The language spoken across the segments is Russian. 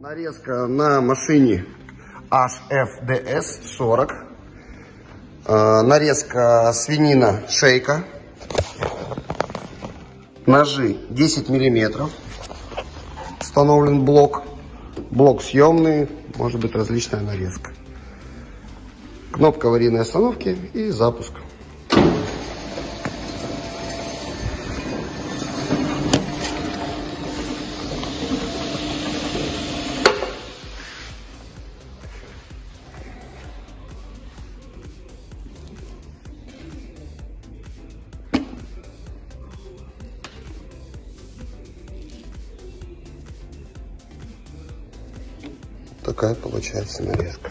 Нарезка на машине HDFS 40. Нарезка свинина, шейка. Ножи 10 миллиметров. Установлен блок. Блок съемный, может быть различная нарезка. Кнопка аварийной остановки и запуск. Такая получается нарезка.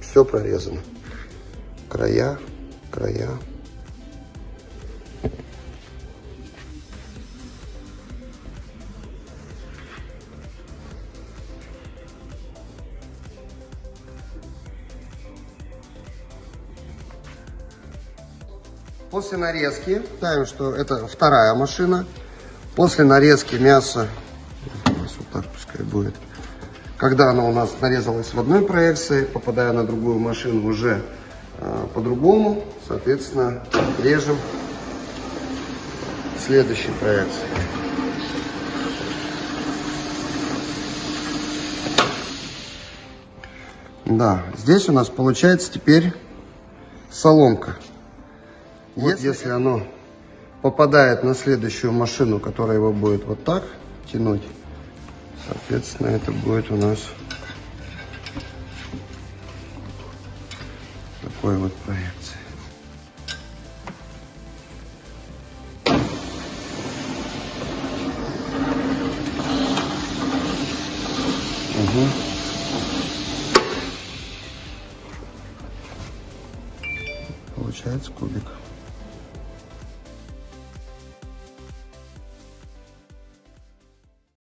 Все прорезано. Края, края. После нарезки, знаем, что это вторая машина. После нарезки мясо, вот так пускай будет. Когда она у нас нарезалась в одной проекции, попадая на другую машину уже по-другому, соответственно, режем в следующей проекции. Да, здесь у нас получается теперь соломка. Вот если оно попадает на следующую машину, которая его будет вот так тянуть, соответственно, это будет у нас такой вот проекция. Угу. Получается кубик.